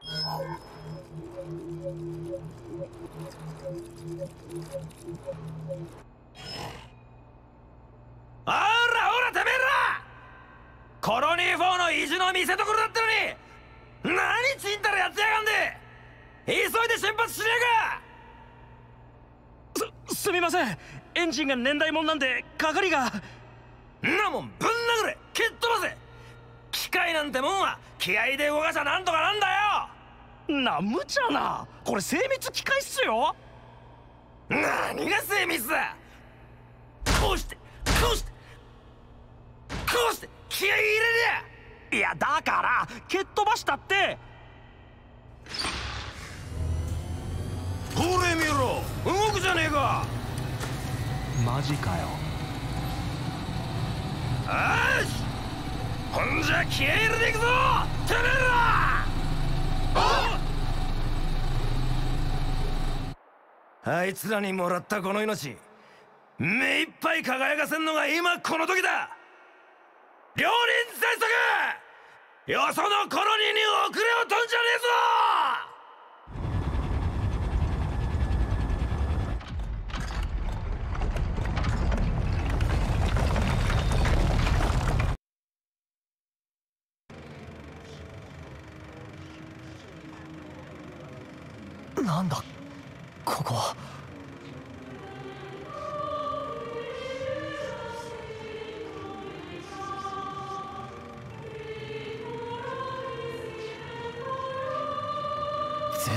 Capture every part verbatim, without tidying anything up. あーらほらてめえら、コロニーフォーの意地の見せ所だったのに、何ちんたらやってやがんで、急いで出発しねえか。すすみません、エンジンが年代もんなんで係が。んなもんぶん殴れ、蹴っ飛ばせ。機械なんてもんは気合で動かしゃなんとかなんだよ。な、無茶な、これ精密機械っすよ。何が精密だ、こうしてこうしてこうして気合い入れりゃ。いやだから蹴っ飛ばしたって。ほれ見ろ、動くじゃねえか。マジかよ。よし、ほんじゃ気合い入れていくぞてめえら。あいつらにもらったこの命、目いっぱい輝かせんのが今この時だ。両輪全速、よそのコロニーに遅れをとんじゃねえぞ。なんだここは。Z。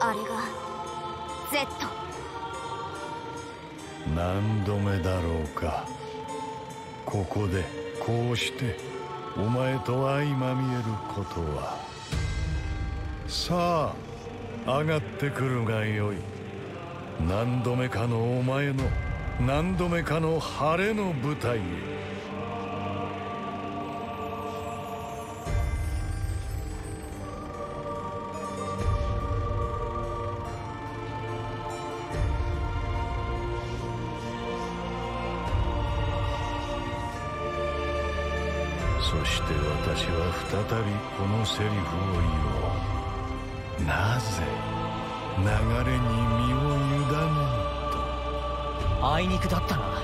あれが Z。 何度目だろうか。ここでこうしてお前と相まみえることは。さあ上がってくるがよい。何度目かのお前の何度目かの晴れの舞台へ。そして私は再びこのセリフを言おう。なぜ流れに身を委ねると。あいにくだったな、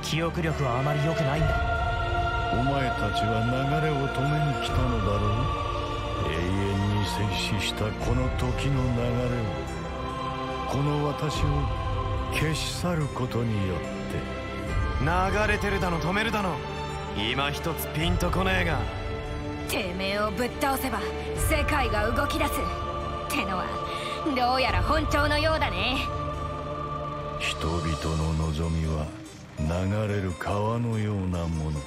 記憶力はあまり良くないんだ。お前たちは流れを止めに来たのだろう。永遠に静止したこの時の流れを、この私を消し去ることによって。流れてるだの止めるだの今一つピンとこねえが、てめえをぶっ倒せば世界が動き出すってのはどうやら本調のようだね。人々の望みは流れる川のようなもの。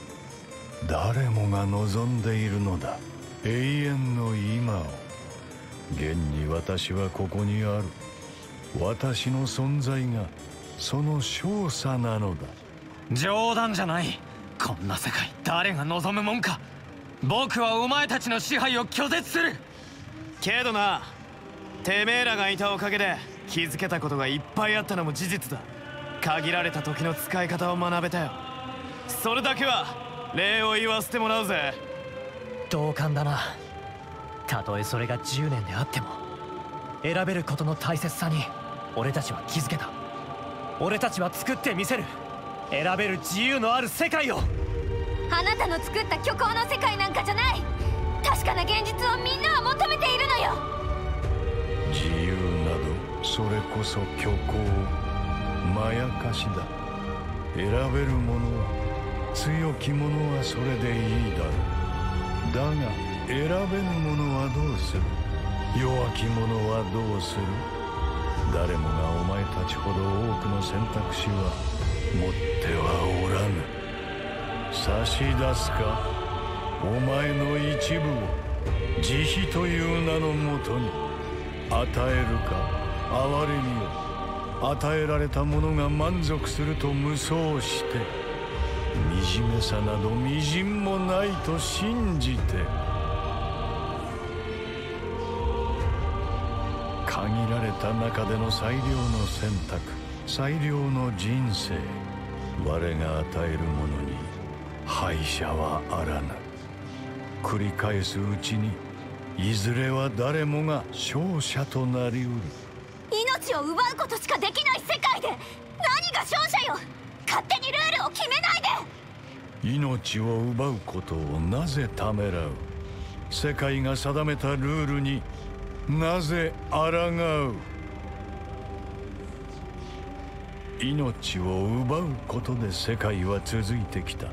誰もが望んでいるのだ、永遠の今を。現に私はここにある。私の存在がその証左なのだ。冗談じゃない、こんな世界誰が望むもんか。僕はお前たちの支配を拒絶するけどな、てめえらがいたおかげで気づけたことがいっぱいあったのも事実だ。限られた時の使い方を学べたよ。それだけは礼を言わせてもらうぜ。同感だな。たとえそれがじゅうねんであっても、選べることの大切さに俺たちは気づけた。俺たちは作ってみせる、選べる自由のある世界を。あなたの作った虚構の世界なんかじゃない。確かな現実をみんなは求めているのよ。自由などそれこそ虚構、まやかしだ。選べるものは、強き者はそれでいいだろう。だが選べぬものはどうする。弱き者はどうする？誰もがお前たちほど多くの選択肢は持ってはおらぬ。差し出すか、お前の一部を慈悲という名のもとに。与えるか、哀れみを。与えられた者が満足すると無双して、惨めさなどみじんもないと信じて。限られた中での最良の選択、最良の人生。我が与えるものに敗者はあらぬ。繰り返すうちに、いずれは誰もが勝者となりうる。命を奪うことしかできない世界で、何が勝者よ。勝手にルールを決めないで。命を奪うことをなぜためらう？世界が定めたルールになぜ抗う？命を奪うことで世界は続いてきた。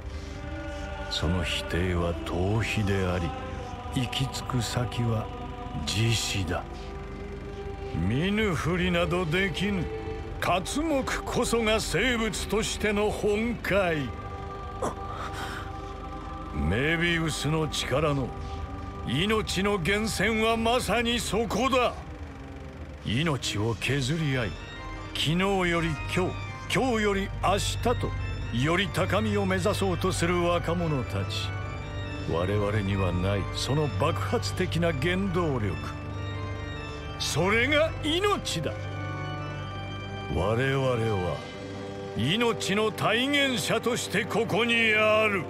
その否定は逃避であり、行き着く先は自死だ。見ぬふりなどできぬ。刮目こそが生物としての本懐。メビウスの力の命の源泉はまさにそこだ。命を削り合い、昨日より今日、今日より明日と、より高みを目指そうとする若者たち。我々にはない、その爆発的な原動力。それが命だ。我々は命の体現者としてここにある。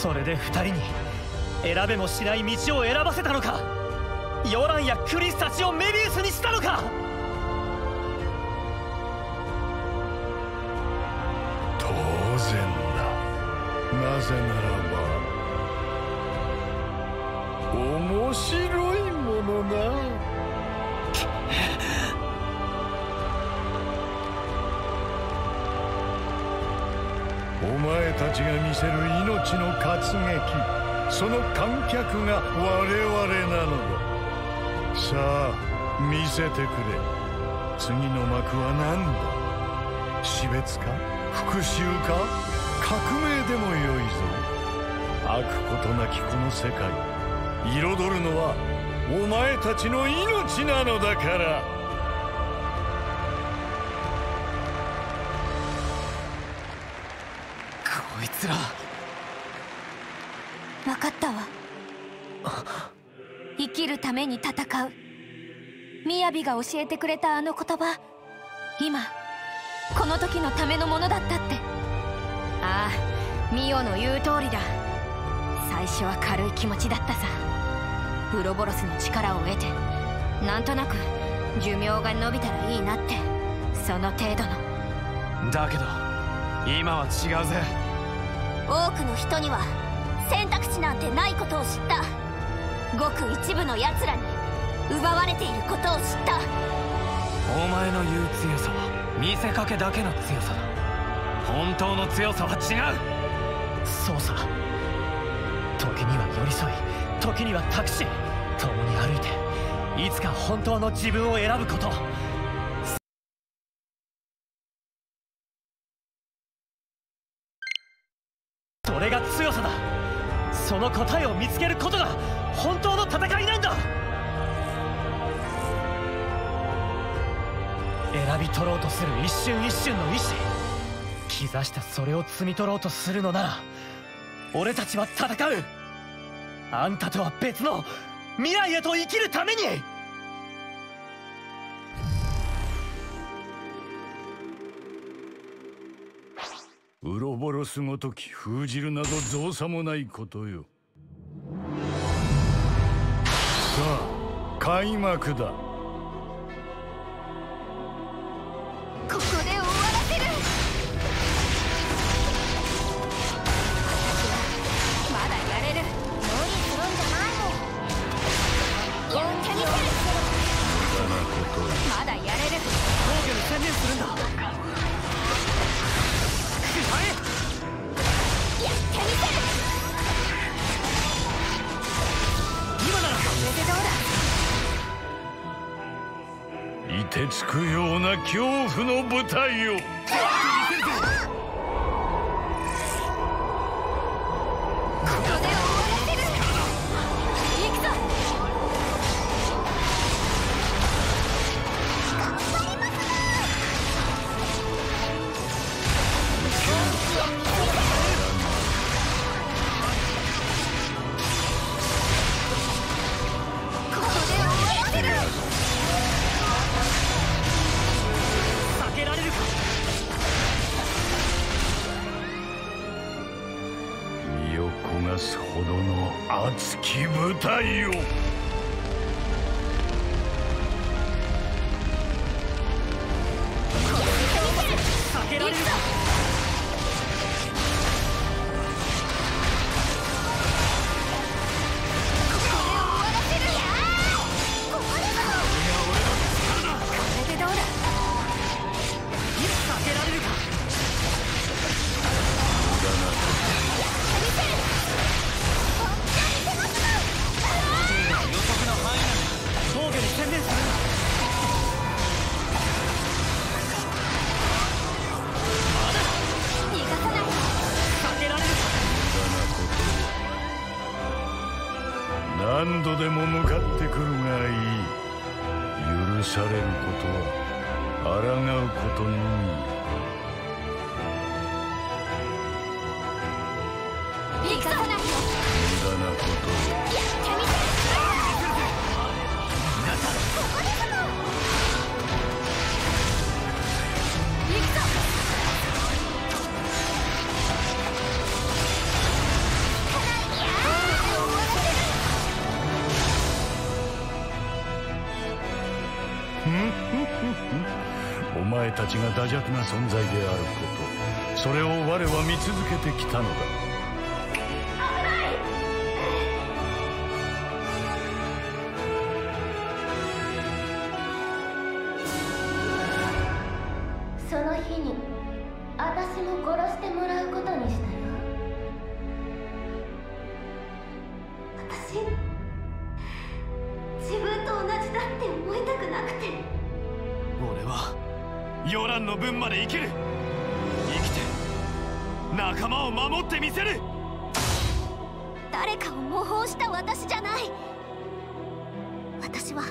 それで二人に選べもしない道を選ばせたのか。ヨランやクリスたちをメビウスにしたのか。当然だ。なぜならば面白いものな。お前たちが見せる命の活劇、その観客が我々なのだ。さあ、見せてくれ。次の幕は何だ？死別か、復讐か、革命でもよいぞ。飽くことなきこの世界、彩るのはお前たちの命なのだから。分かったわ。生きるために戦う。みやびが教えてくれたあの言葉、今この時のためのものだったって。ああ、ミオの言う通りだ。最初は軽い気持ちだったさ。ウロボロスの力を得て、なんとなく寿命が延びたらいいなって、その程度の。だけど今は違うぜ。多くの人には選択肢なんてないことを知った。ごく一部のやつらに奪われていることを知った。お前の言う強さは見せかけだけの強さだ。本当の強さは違う。そうさ。時には寄り添い、時には託し、共に歩いて、いつか本当の自分を選ぶこと。それが強さだ。その答えを見つけることが本当の戦いなんだ。選び取ろうとする一瞬一瞬の意志、刻したそれを摘み取ろうとするのなら、俺たちは戦う。あんたとは別の未来へと生きるために。ウロボロスごとき封じるなど造作もないことよ。さあ、開幕だ。ここで終わらせる。つくような恐怖の舞台を。ほどの熱き舞台を。避けられるか。何度でも向かってくるがいい。許されることは抗うことのみ。行くぞ。無駄なことを。お前たちが惰弱な存在であること、それを我は見続けてきたのだ。その日に私も殺してもらうことにしたよ。私。ヨランの分まで生きる。生きて仲間を守ってみせる。誰かを模倣した私じゃない。私は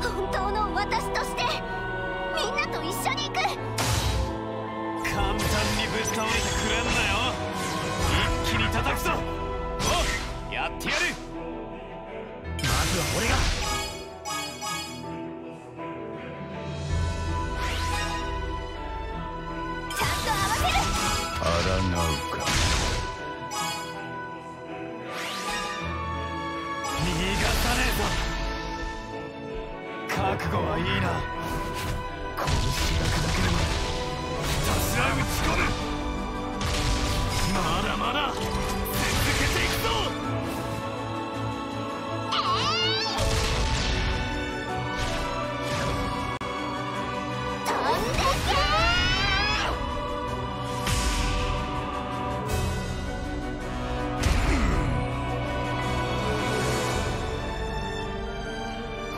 本当の私としてみんなと一緒に行く。簡単にぶっ倒れてくれんなよ。一気に叩くぞ。おう、やってやる。まずは俺が。あらがうか。逃がさねえぞ。覚悟はいいな。この姿だけでもひたすら打ち込む。まだまだ続けていくぞ。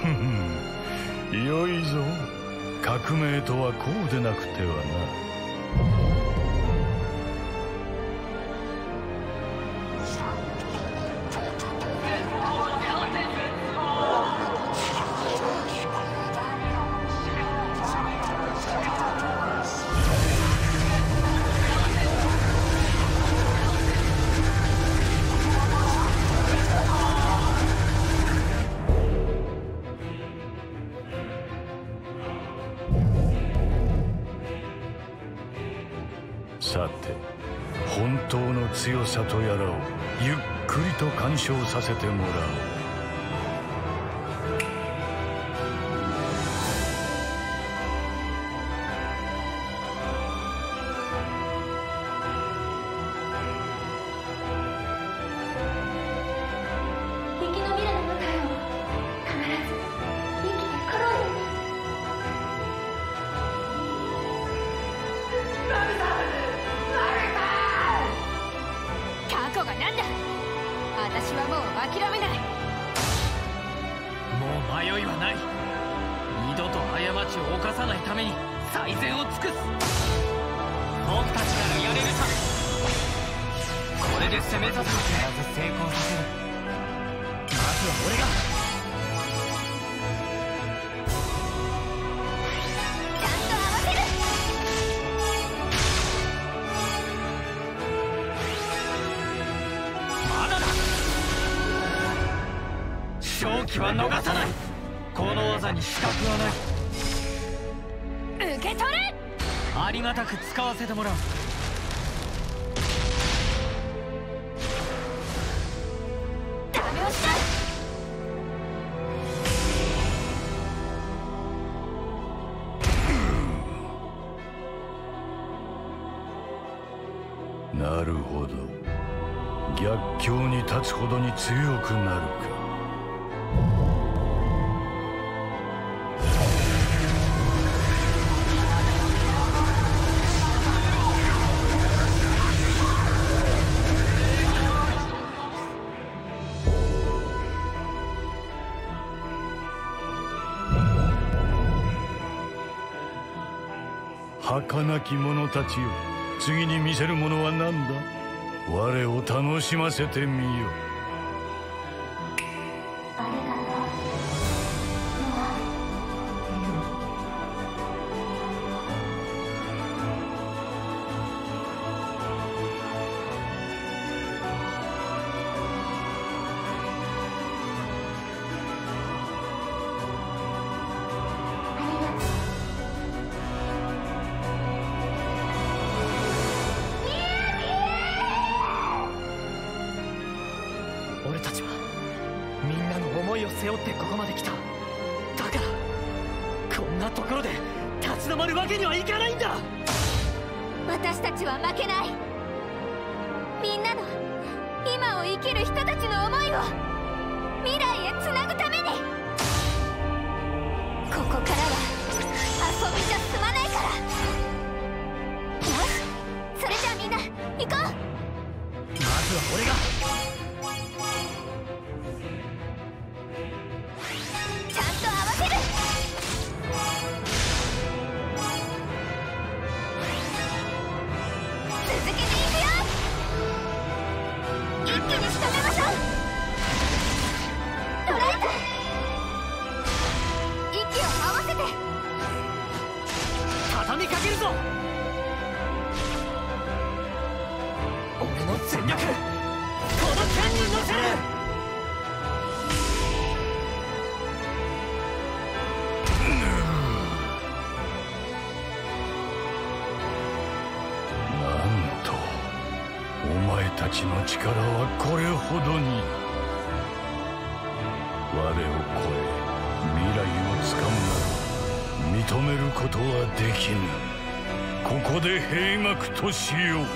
えー、飛んでけ。良いぞ。革命とはこうでなくてはな。さて、本当の強さとやらをゆっくりと鑑賞させてもらう。私はもう諦めない。もう迷いはない。二度度と過ちを犯さないために最善を尽くす。僕たちならやれるさ。これで攻め立つ。必ず成功させる。まずは俺が。ちゃんと合わせる。まだだ。勝機は逃さない。この技に資格はない。受け取れ。ありがたく使わせてもらう。試した。なるほど、逆境に立つほどに強くなるか。儚き者たちよ、次に見せるものは何だ。我を楽しませてみよ。力はこれほどに。我を超え未来をつかむなら認めることはできぬ。ここで閉幕としよう。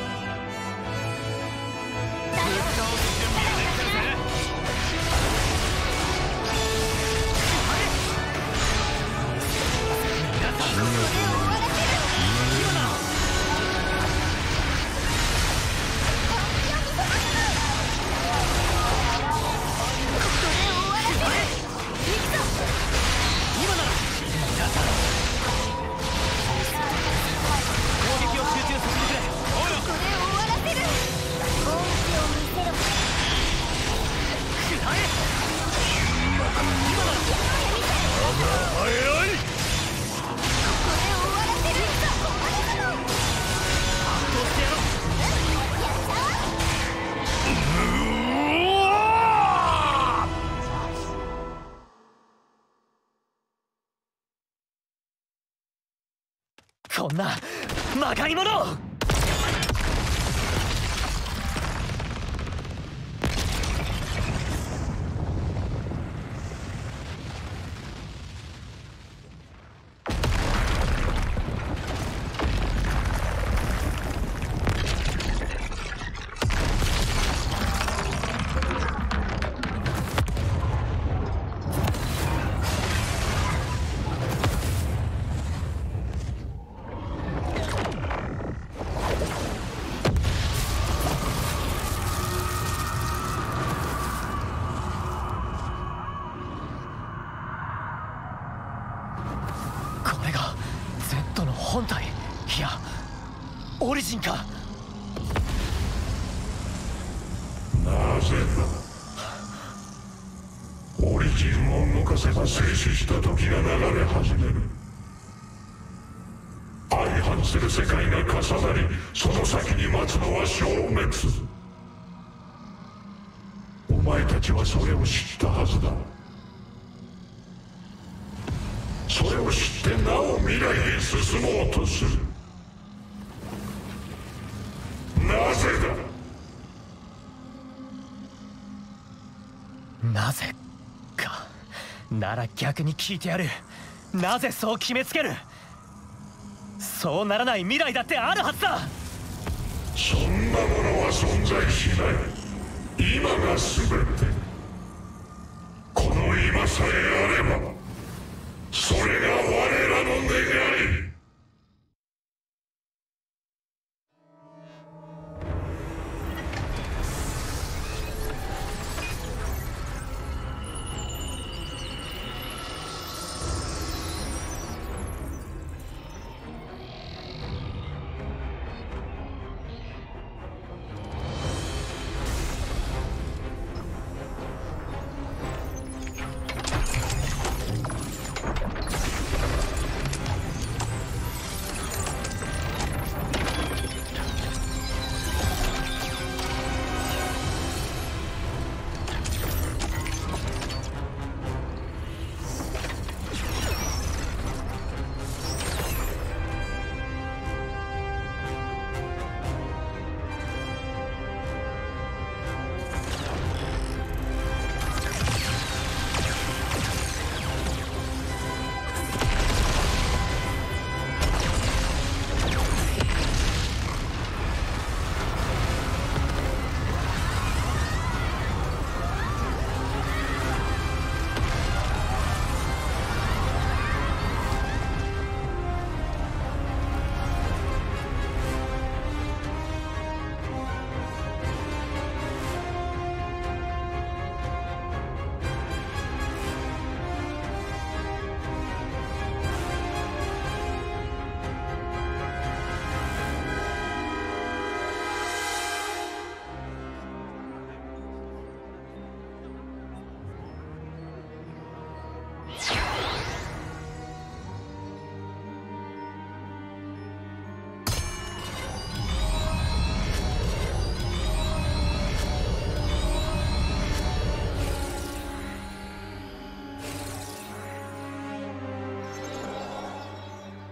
こんな魔界者！人か。なぜだ。オリジンを抜かせば静止した時が流れ始める。相反する世界が重なり、その先に待つのは消滅。お前たちはそれを知ったはずだ。それを知ってなお未来へ進もうとする。なぜだ。なぜかなら逆に聞いてやる。なぜそう決めつける。そうならない未来だってあるはずだ。そんなものは存在しない。今が全て。この今さえあればそれが我らの願い。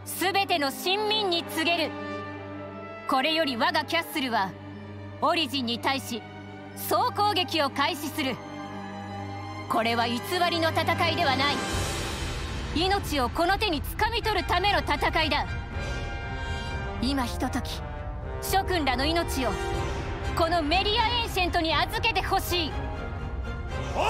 全ての臣民に告げる。これより我がキャッスルはオリジンに対し総攻撃を開始する。これは偽りの戦いではない。命をこの手に掴み取るための戦いだ。今ひととき諸君らの命をこのメリアエンシェントに預けてほしい。お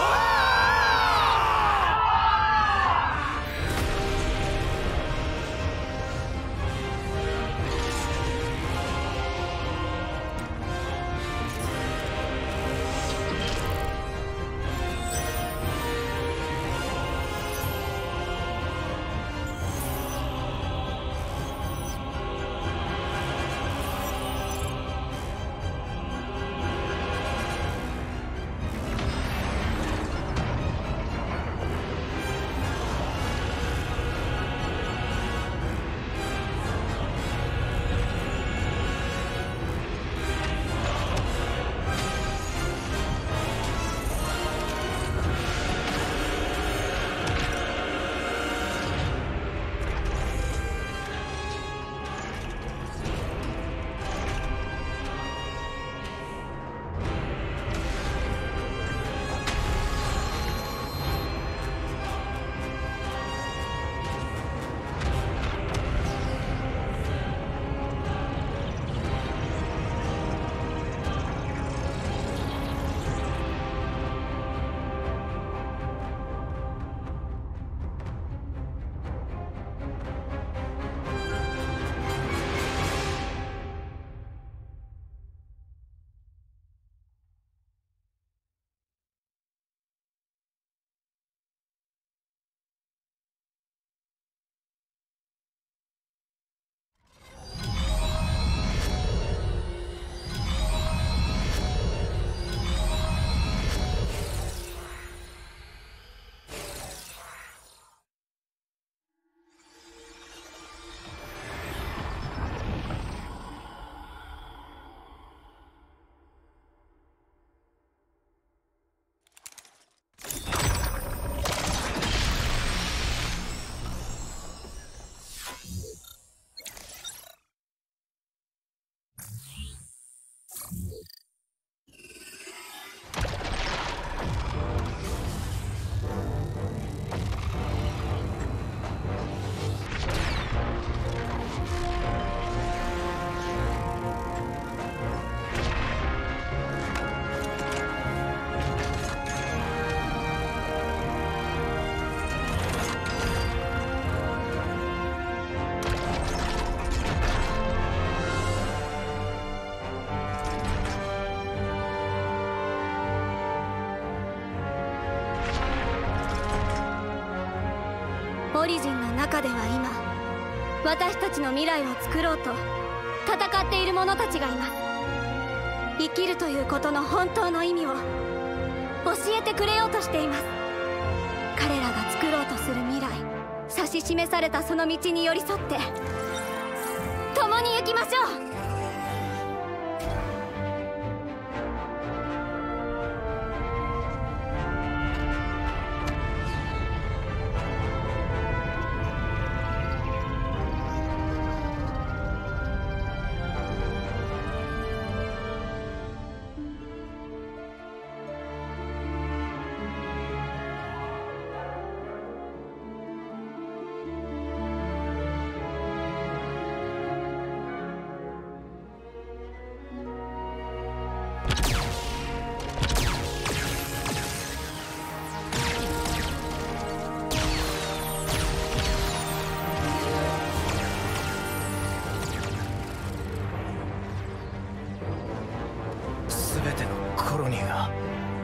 オリジンの中では今、私たちの未来を作ろうと戦っている者たちがいます。生きるということの本当の意味を教えてくれようとしています。彼らが作ろうとする未来、指し示されたその道に寄り添って共に行きましょう。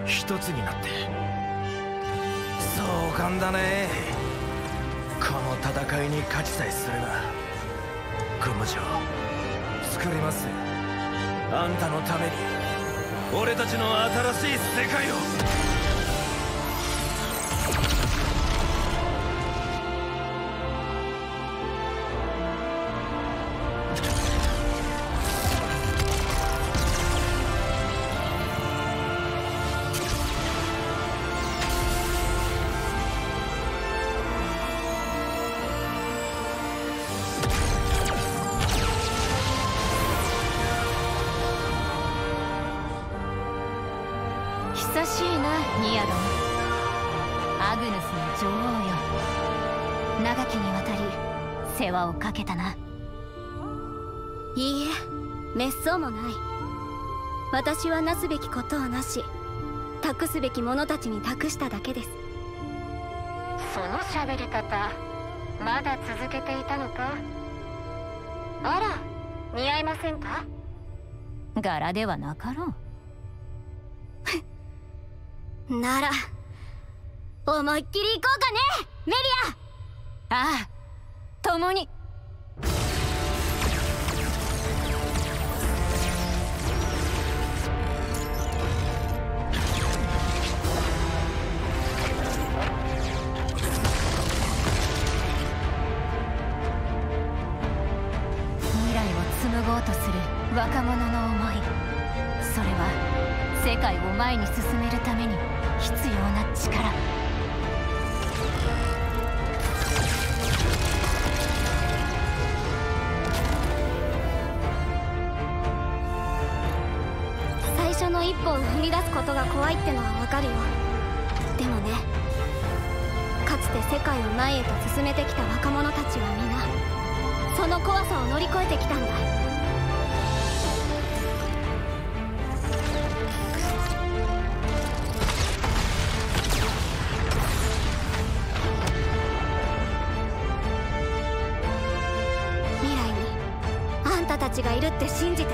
一つになって壮観だね。この戦いに勝ちさえすればゴム城作ります。あんたのために俺たちの新しい世界を。久しいなニアロン、アグヌスの女王よ。長きにわたり世話をかけたな。いいえ、滅相もない。私はなすべきことをなし、託すべき者たちに託しただけです。その喋り方まだ続けていたのか。あら、似合いませんか。柄ではなかろう。なら思いっきり行こうかね、メリア。ああ、共に。未来を紡ごうとする若者の思い、それは世界を前に進めるために必要な力。最初の一歩を踏み出すことが怖いってのはわかるよ。でもね、かつて世界を前へと進めてきた若者たちは皆その怖さを乗り越えてきたんだ。たちがいるって信じて。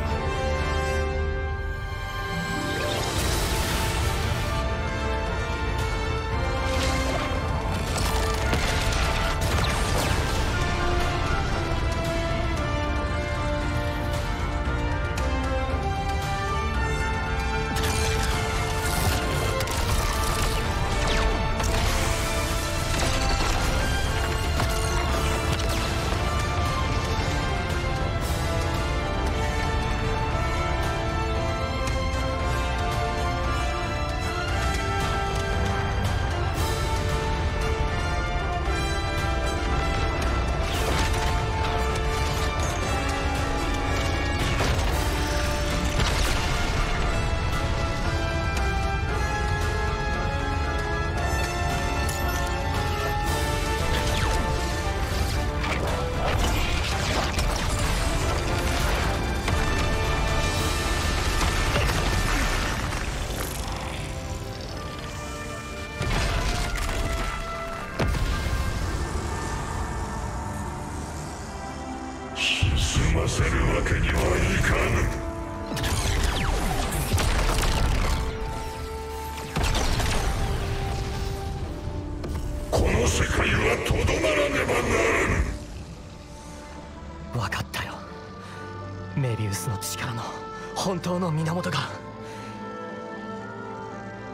本当の源が、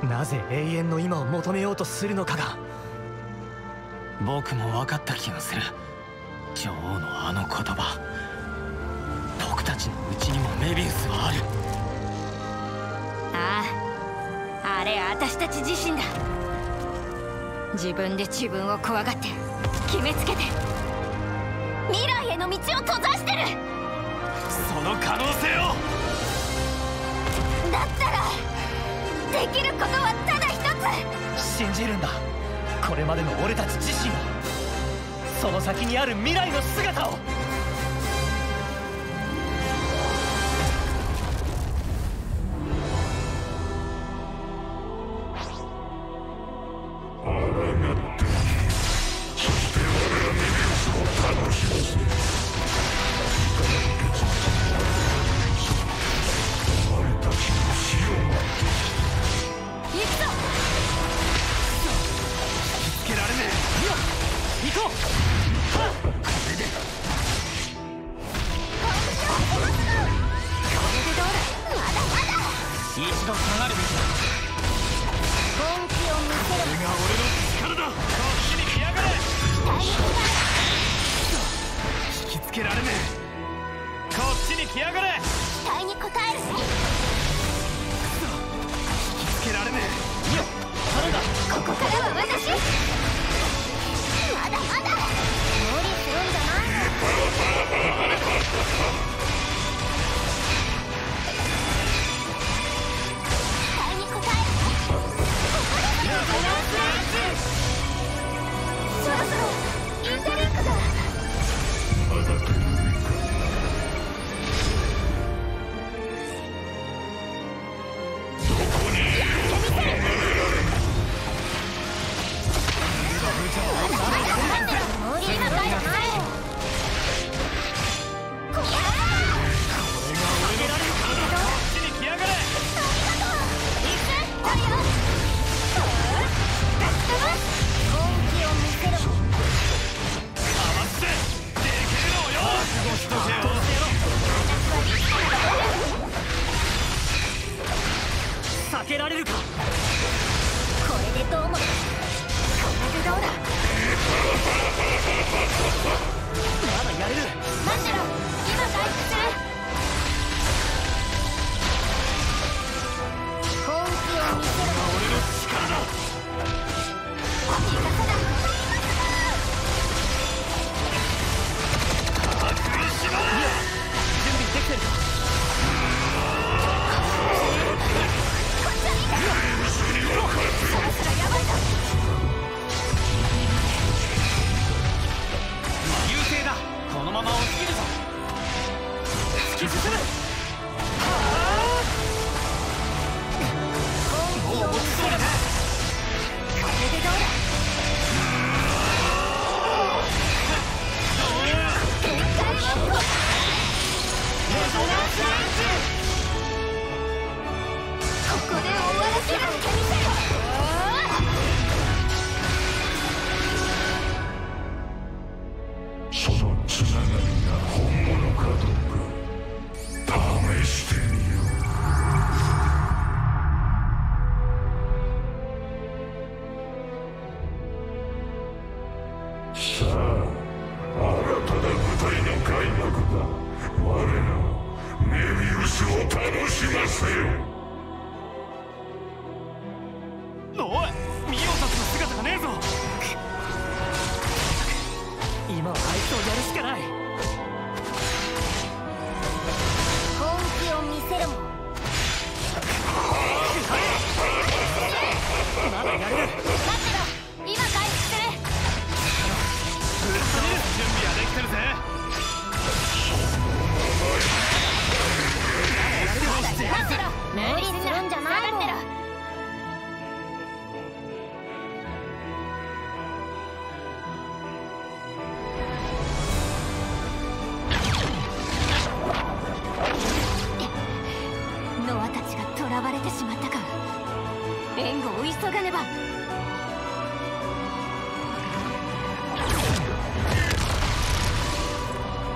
なぜ永遠の今を求めようとするのかが。僕も分かった気がする。女王のあの言葉、僕たちのうちにもメビウスはある。ああ、あれ私たち自身だ。自分で自分を怖がって決めつけて未来への道を閉ざしてる。その可能性を、だったらできることはただ一つ。信じるんだ、これまでの俺たち自身を、その先にある未来の姿を。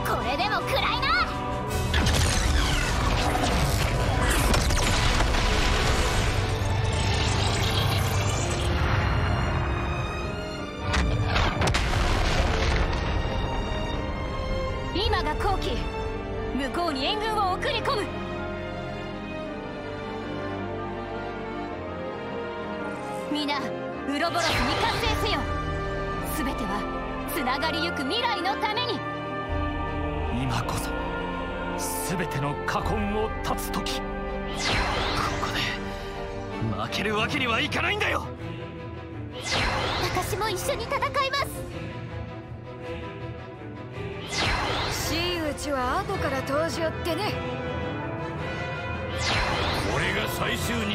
これでもくらいな。に援軍を送り込む。皆ウロボロスに活性せよ。全てはつながりゆく未来のために。今こそ全ての禍根を断つ時。ここで負けるわけにはいかないんだよ。私も一緒に戦います。真打ちは後から登場ってね。これが最終任務。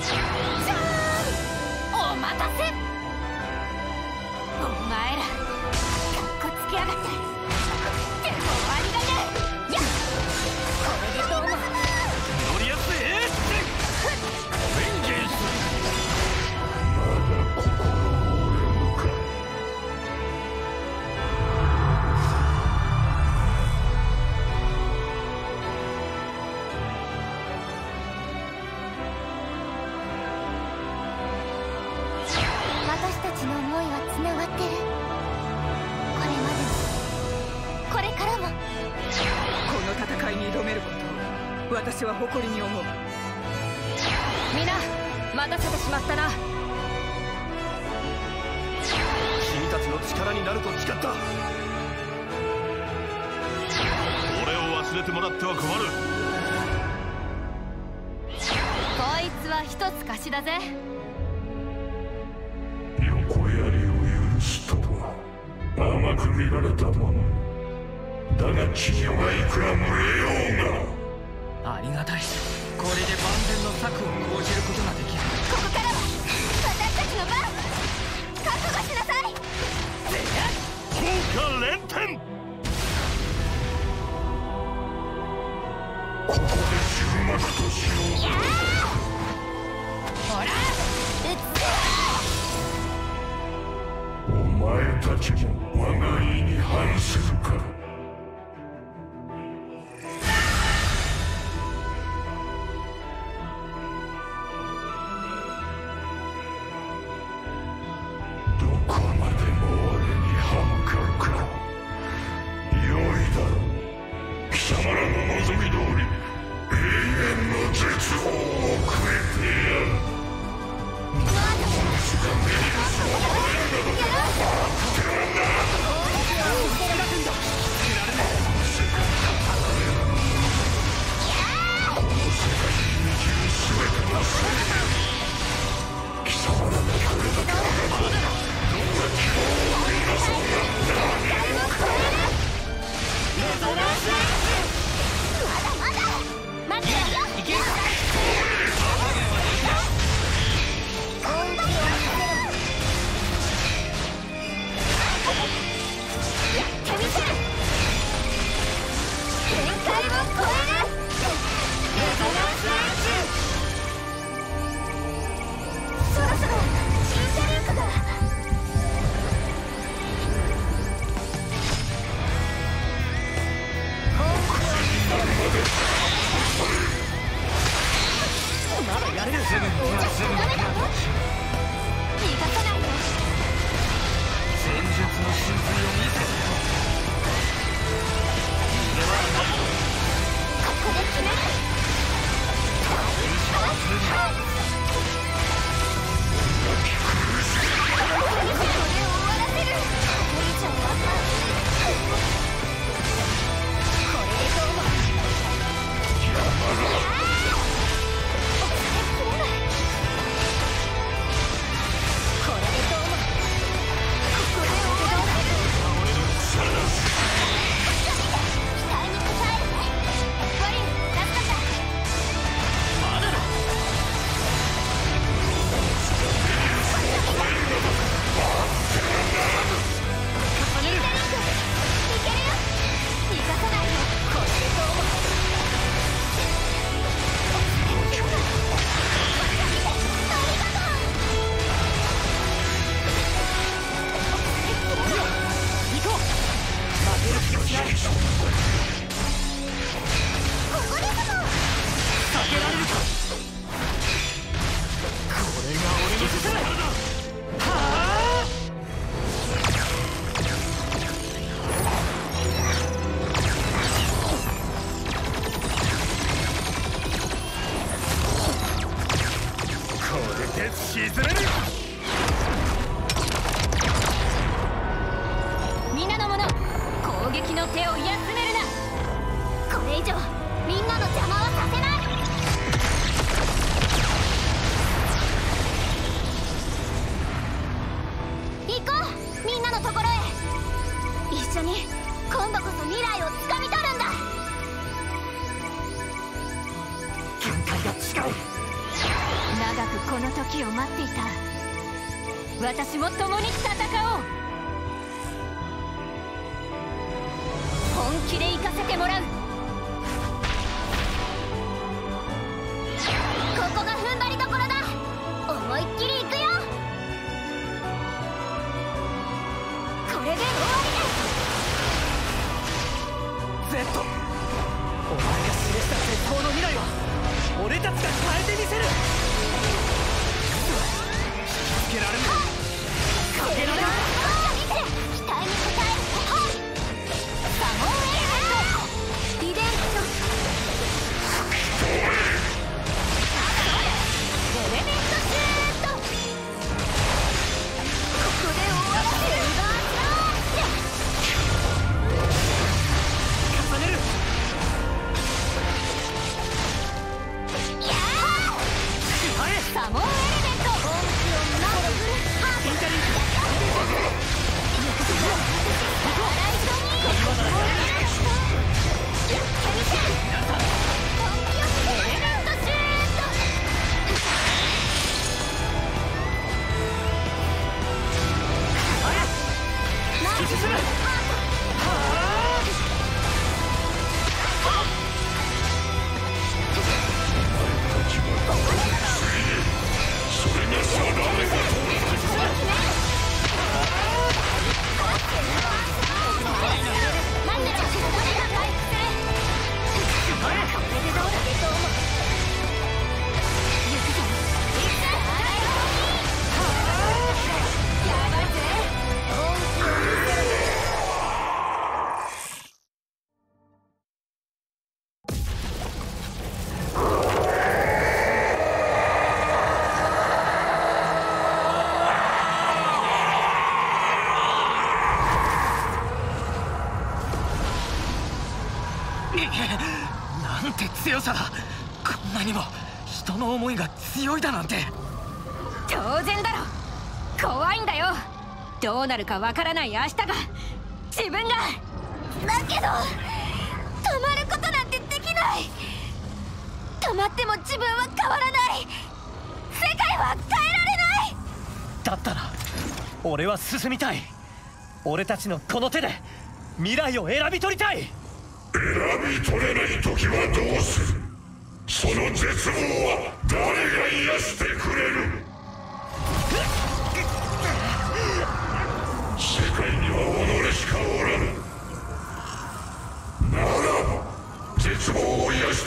じゃーん、お待たせ。お前らカッコつけやがって。でも終わりがね。やっ、これでどうも乗りやすい。私は誇りに思う。みんな待たせてしまったな。君たちの力になると誓った。俺を忘れてもらっては困る。こいつは一つ貸しだぜ。横やりを許すとは甘く見られたものだが、企業はいくら無礼ようがありがたい。これで万全の策を講じることができる。ここからは私たちの番。覚悟しなさい。効果連天。ここで終幕としよう。やーほらうつ。お前たちも我が意に反するから。以上みんなの邪魔はさせない。行こう、みんなのところへ。一緒に今度こそ未来をつかみ取るんだ。限界が近い。長くこの時を待っていた。私も共に戦おう。本気で行かせてもらう。ここが踏ん張りどころだ。思いっきり行くよ。これで終わりだ。 Z、 お前が示した絶望の未来は俺たちが変えてみせる。引きつけられない、かけられない。なんて強さだ。こんなにも人の思いが強いだなんて。当然だろ。怖いんだよ。どうなるかわからない明日が、自分が。だけど止まることなんてできない。止まっても自分は変わらない。世界は変えられない。だったら俺は進みたい。俺たちのこの手で未来を選び取りたい。選び取れない時はどうする。その絶望は誰が癒してくれる。世界には己しかおらぬ。ならば絶望を癒し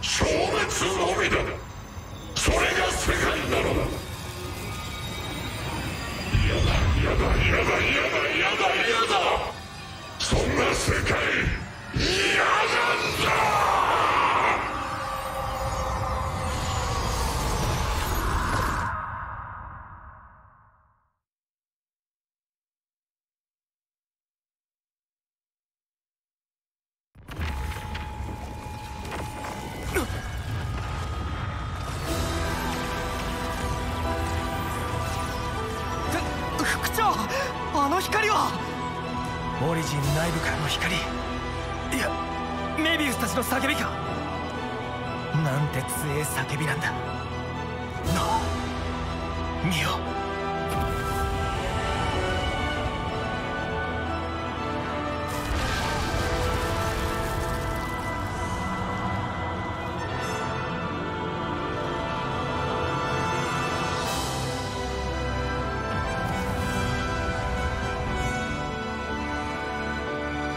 消滅のみだ。それが世界なのだ。嫌だ嫌だ嫌だ嫌だ嫌だ嫌だ。そんな世界嫌なんだ。副長、あの光はオリジン内部からの光。いや、メビウスたちの叫びか。なんて強え叫びなんだ。なあ、見よ。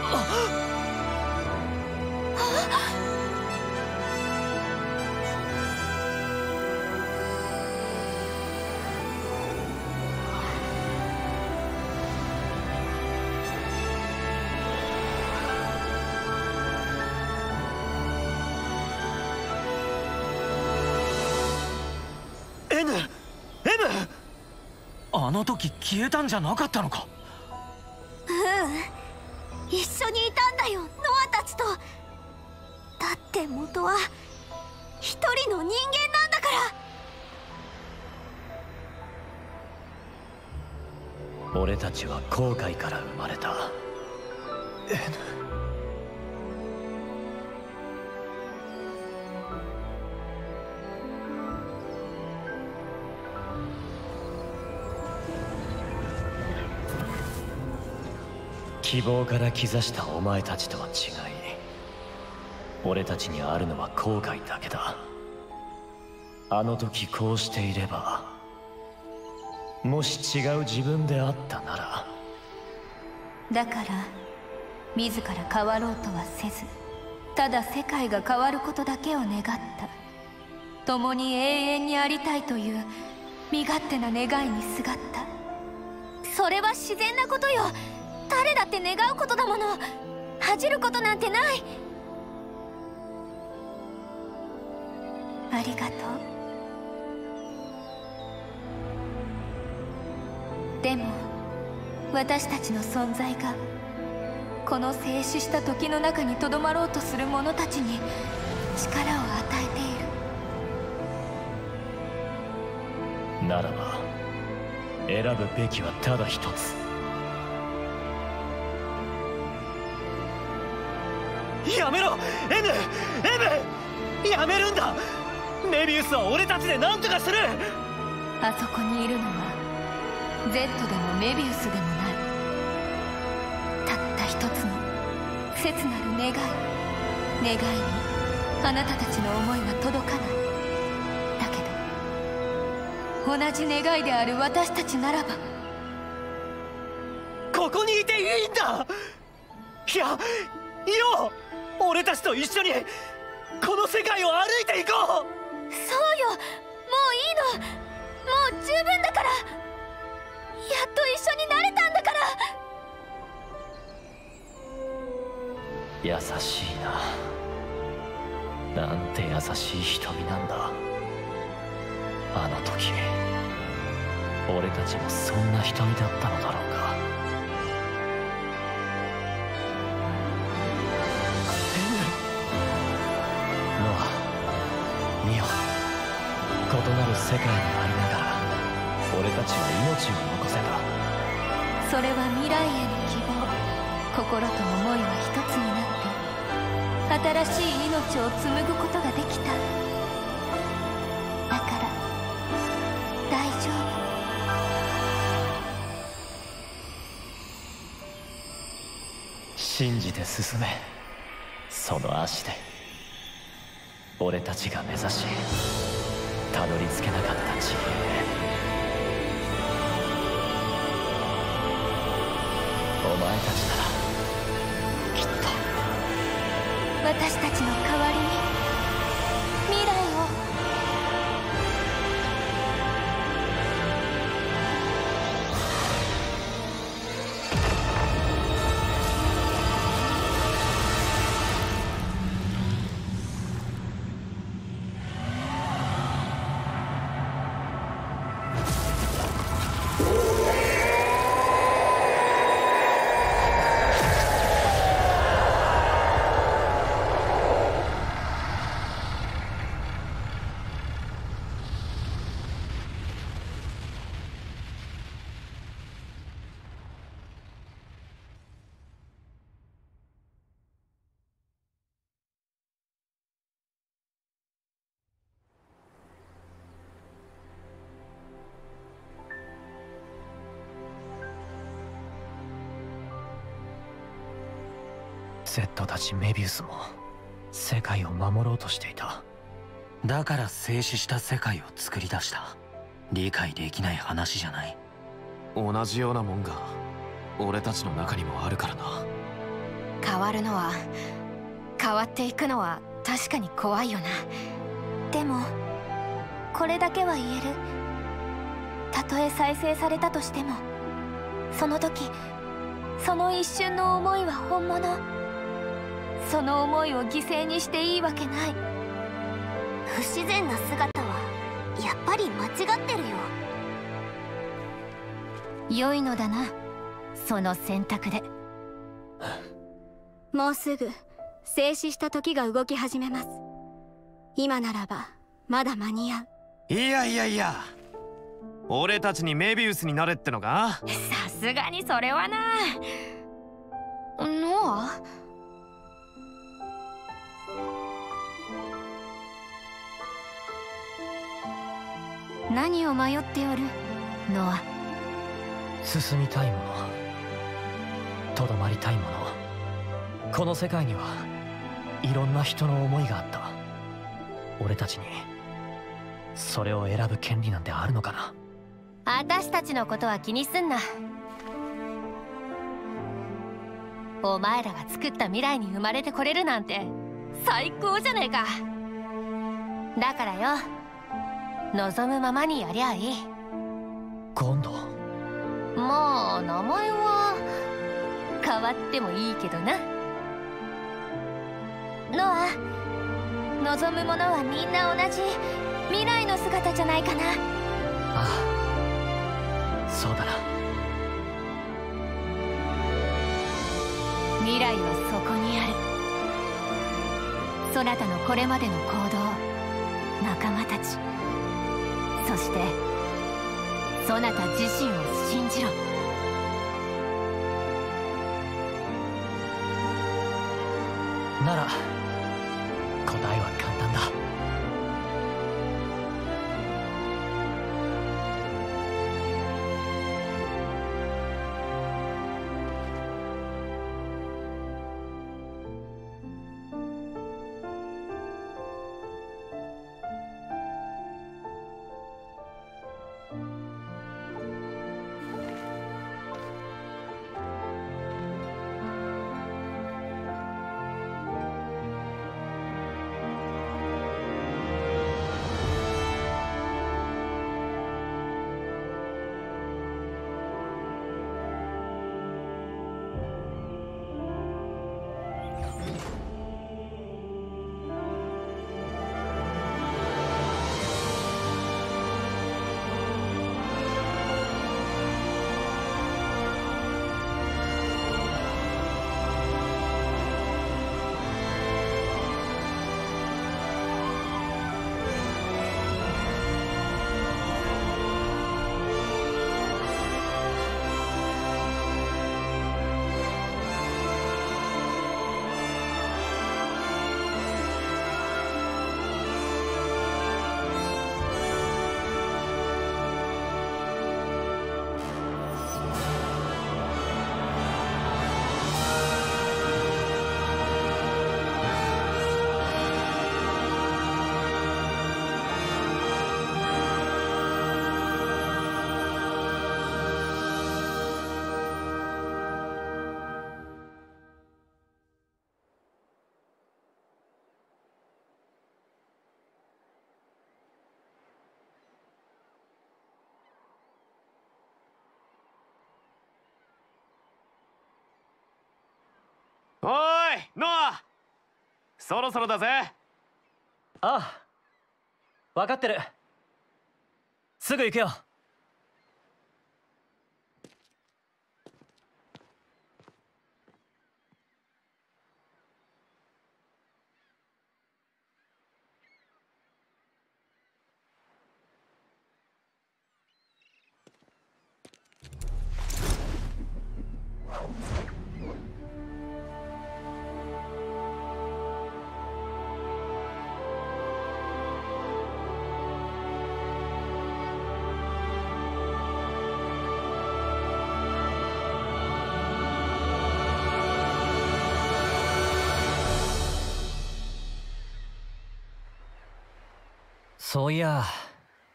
あっ、あの時消えたんじゃなかったのか。ううん、一緒にいたんだよ、ノアたちと。て元は一人の人間なんだから。俺たちは後悔から生まれた。え希望から兆したお前たちとは違い、俺たちにあるのは後悔だけだ。あの時こうしていれば、もし違う自分であったなら。だから自ら変わろうとはせず、ただ世界が変わることだけを願った。共に永遠にありたいという身勝手な願いにすがった。それは自然なことよ。誰だって願うことだもの。恥じることなんてない。ありがとう。でも私たちの存在がこの静止した時の中にとどまろうとする者たちに力を与えている。ならば選ぶべきはただ一つ。やめろ N! M! やめるんだ。メビウスは俺たちで何とかする。あそこにいるのは ゼット でもメビウスでもない。たった一つの切なる願い願いにあなたたちの思いは届かない。だけど同じ願いである私たちならば。ここにいていいんだ。いやいよう。俺たちと一緒にこの世界を歩いていこう。そうよ、もういいの。もう十分だから。やっと一緒になれたんだから。優しいな。なんて優しい瞳なんだ。あの時俺たちもそんな瞳だったのだろうか。異なる世界にありながら俺たちは命を残せた。それは未来への希望。心と思いは一つになって新しい命を紡ぐことができた。だから大丈夫。信じて進め、その足で。俺たちが目指し、たどり着けなかった地平へ。お前たちならきっと。私たちの代わりに未来を。Z たちメビウスも世界を守ろうとしていた。だから静止した世界を作り出した。理解できない話じゃない。同じようなもんが俺たちの中にもあるからな。変わるのは変わっていくのは確かに怖いよな。でもこれだけは言える。たとえ再生されたとしても、その時その一瞬の思いは本物。その思いを犠牲にしていいわけない。不自然な姿はやっぱり間違ってるよ。良いのだな、その選択で。もうすぐ静止した時が動き始めます。今ならばまだ間に合う。いやいやいや、俺たちにメビウスになれってのか？さすがにそれはな。ノア？何を迷っておる、ノア。進みたいもの、とどまりたいもの、この世界にはいろんな人の思いがあった。俺たちにそれを選ぶ権利なんてあるのかな。私たちのことは気にすんな。お前らが作った未来に生まれてこれるなんて最高じゃねえか。だからよ、望むままにやりゃいい。今度もう名前は変わってもいいけどな。ノア、望むものはみんな同じ未来の姿じゃないかな。ああ、そうだな。未来はそこにある。そなたのこれまでの行動、仲間たち、そしてそなた自身を信じろ。なら答えは簡単だ。おーい、ノア、そろそろだぜ。ああ、分かってる。すぐ行くよ。そういや、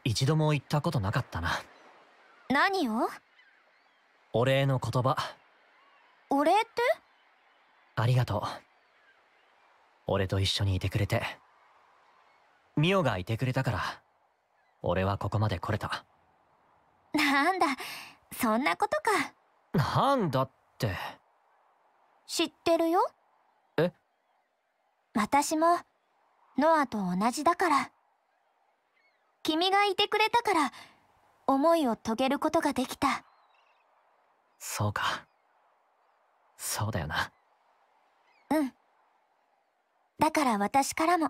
一度も言ったことなかったな。何を？お礼の言葉。お礼って？ありがとう。俺と一緒にいてくれて。ミオがいてくれたから、俺はここまで来れた。なんだ、そんなことか。なんだって。知ってるよ。え？私も、ノアと同じだから。君がいてくれたから思いを遂げることができた。そうか、そうだよな。うん、だから私からも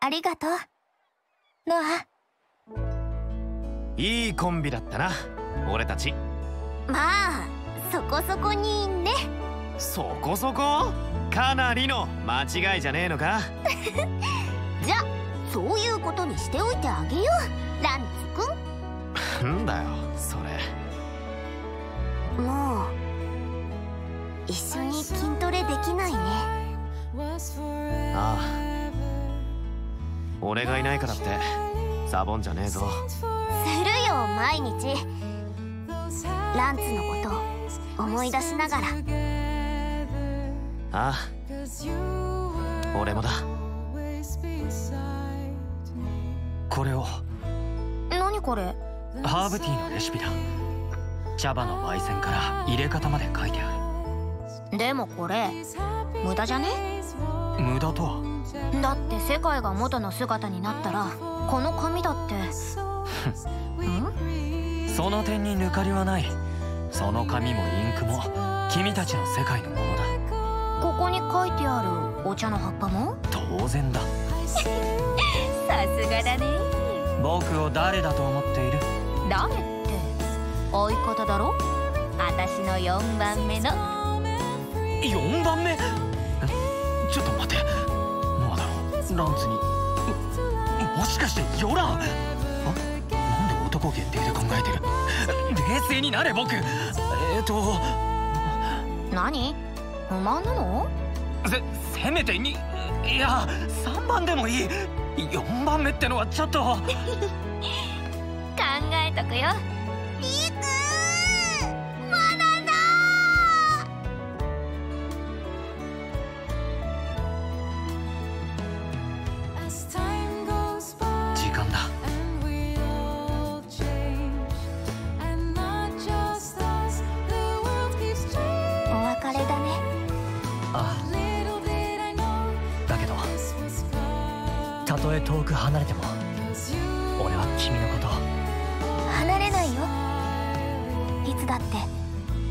ありがとうノア。いいコンビだったな俺たち。まあそこそこにね。そこそこかなりの間違いじゃねえのかじゃあそういうことにしておいてあげようランツくん。なんだよそれ。もう一緒に筋トレできないね。ああ俺がいないからってサボんじゃねえぞ。するよ毎日。ランツのこと思い出しながら。ああ俺もだ。これを。何これ。ハーブティーのレシピだ。茶葉の焙煎から入れ方まで書いてある。でもこれ無駄じゃね。無駄とは。だって世界が元の姿になったらこの紙だってんその点に抜かりはない。その紙もインクも君たちの世界のものだ。ここに書いてあるお茶の葉っぱも当然ださすがだね。僕を誰だと思っている。誰って相方だろ。私のよんばんめの。よんばんめ。ちょっと待ってランツに も, もしかしてヨラン。あなんで男限定で考えてる。冷静になれ僕。えーと何不満なの。せせめてにいやさんばんでもいい。よんばんめってのはちょっと考えとくよピークーマナ遠く離れても俺は君のこと。離れないよいつだって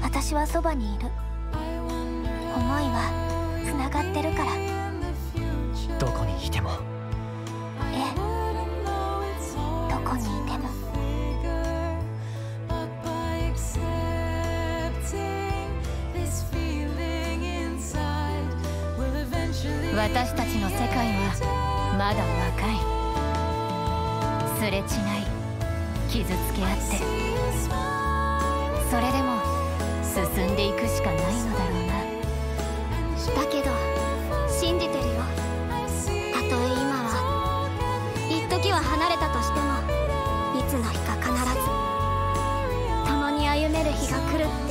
私はそばにいる。思いはつながってるからどこにいても。ええどこにいても。私たちの世界はまだ若い。すれ違い傷つけ合ってそれでも進んでいくしかないのだろうな。だけど信じてるよ。たとえ今は一時は離れたとしてもいつの日か必ず共に歩める日が来るって。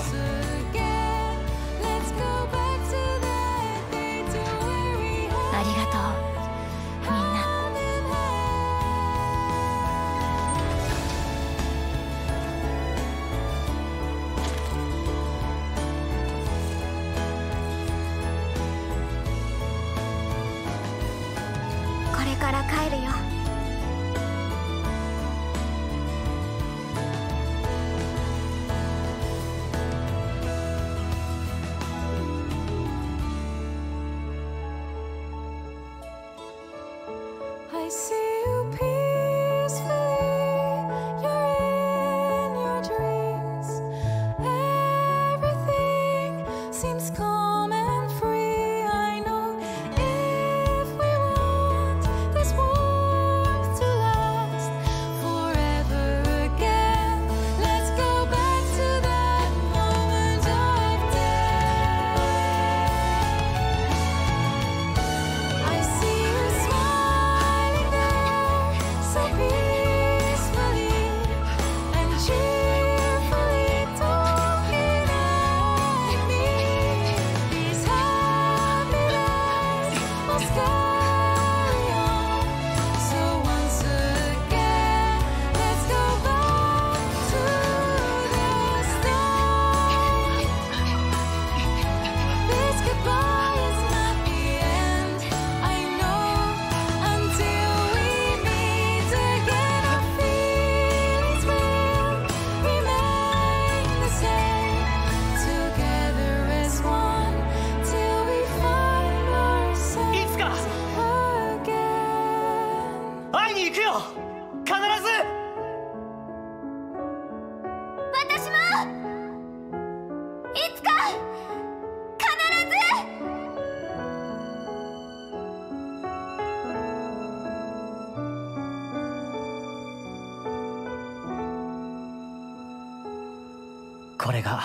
これが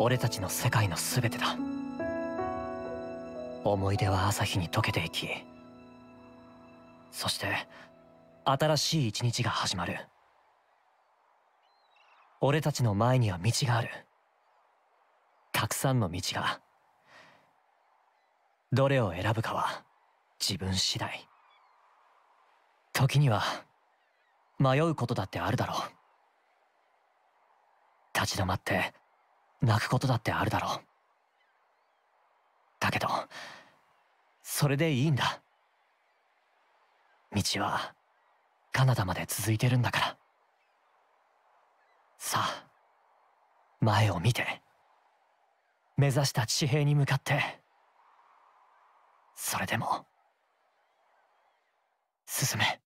俺たちの世界の全てだ。思い出は朝日に溶けていき、そして新しい一日が始まる。俺たちの前には道がある。たくさんの道が。どれを選ぶかは自分次第。時には迷うことだってあるだろう。立ち止まって泣くことだってあるだろう。だけどそれでいいんだ。道はカナダまで続いてるんだから。さあ、前を見て、目指した地平に向かって、それでも進め。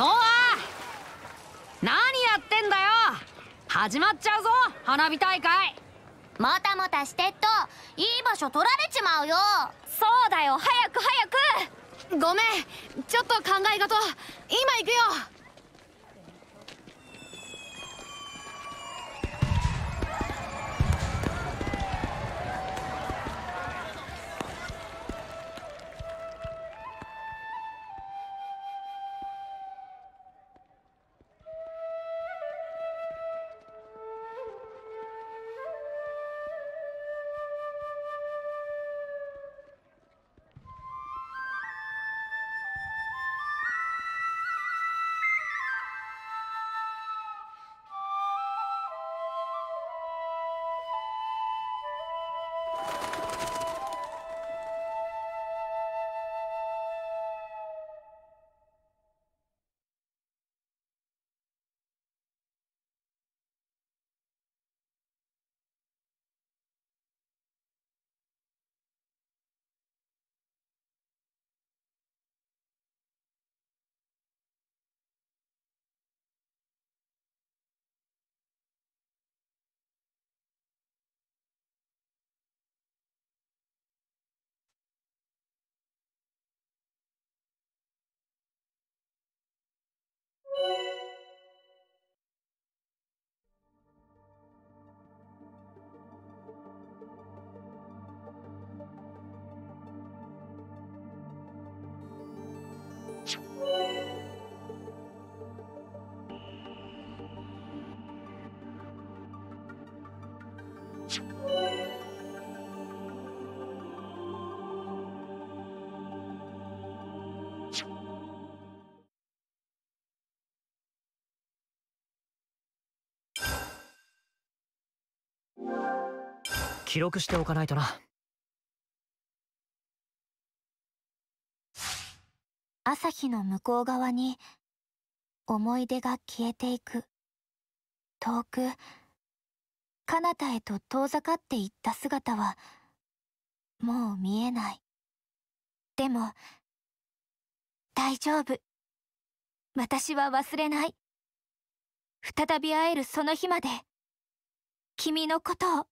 ノア、何やってんだよ。始まっちゃうぞ花火大会。もたもたしてっといい場所取られちまうよ。そうだよ、早く早く。ごめん、ちょっと考え事。今行くよ。記録しておかないとな。朝日の向こう側に思い出が消えていく。遠く彼方へと遠ざかっていった姿はもう見えない。でも大丈夫、私は忘れない。再び会えるその日まで君のことを。